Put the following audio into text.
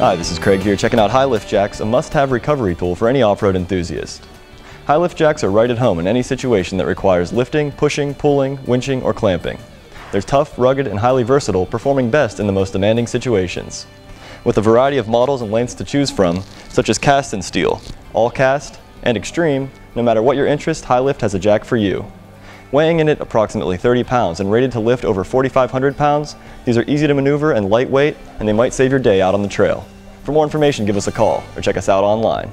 Hi, this is Craig here checking out Hi-Lift Jacks, a must-have recovery tool for any off-road enthusiast. Hi-Lift Jacks are right at home in any situation that requires lifting, pushing, pulling, winching, or clamping. They're tough, rugged, and highly versatile, performing best in the most demanding situations. With a variety of models and lengths to choose from, such as cast and steel, all cast, and extreme, no matter what your interest, Hi-Lift has a jack for you. Weighing in at approximately 30 pounds and rated to lift over 4,500 pounds, these are easy to maneuver and lightweight, and they might save your day out on the trail. For more information, give us a call or check us out online.